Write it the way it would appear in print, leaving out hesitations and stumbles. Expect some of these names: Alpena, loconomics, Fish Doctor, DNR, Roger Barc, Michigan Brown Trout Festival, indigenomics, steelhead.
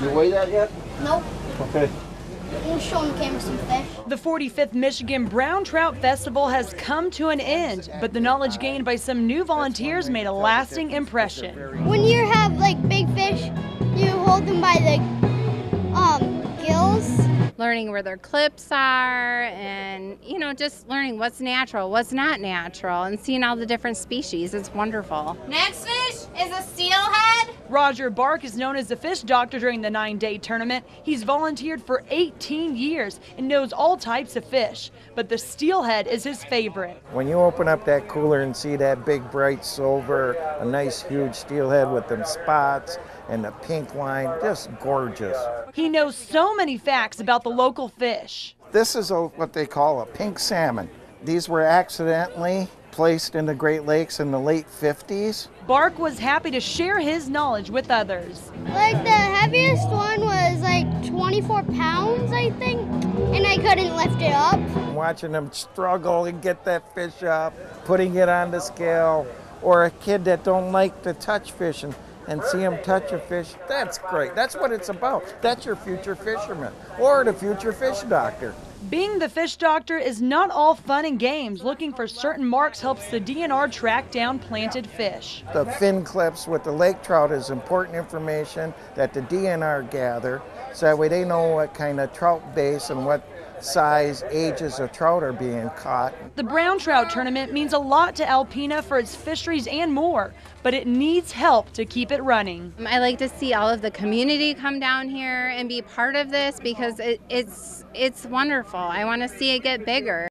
Did you weigh that yet? Nope. Okay. We'll show on camera some fish. The 45th Michigan Brown Trout Festival has come to an end, but the knowledge gained by some new volunteers made a lasting impression. When you have like big fish, you hold them by the gills. Learning where their clips are and, you know, just learning what's natural, what's not natural, and seeing all the different species. It's wonderful. Next fish is a steelhead. Roger Barc is known as the fish doctor during the 9-day tournament. He's volunteered for 18 years and knows all types of fish, but the steelhead is his favorite. When you open up that cooler and see that big bright silver, a nice huge steelhead with them spots and the pink line, just gorgeous. He knows so many facts about the local fish. This is what they call a pink salmon. These were accidentally placed in the Great Lakes in the late 50s. Barc was happy to share his knowledge with others. Like the heaviest one was like 24 pounds, I think, and I couldn't lift it up. Watching them struggle and get that fish up, putting it on the scale, or a kid that don't like to touch fish and see them touch a fish, that's great. That's what it's about. That's your future fisherman or the future fish doctor. Being the fish doctor is not all fun and games. Looking for certain marks helps the DNR track down planted fish. The fin clips with the lake trout is important information that the DNR gather, so that way they know what kind of trout base and what size, ages of trout are being caught. The Brown Trout Tournament means a lot to Alpena for its fisheries and more, but it needs help to keep it running. I like to see all of the community come down here and be part of this because it's wonderful. I want to see it get bigger.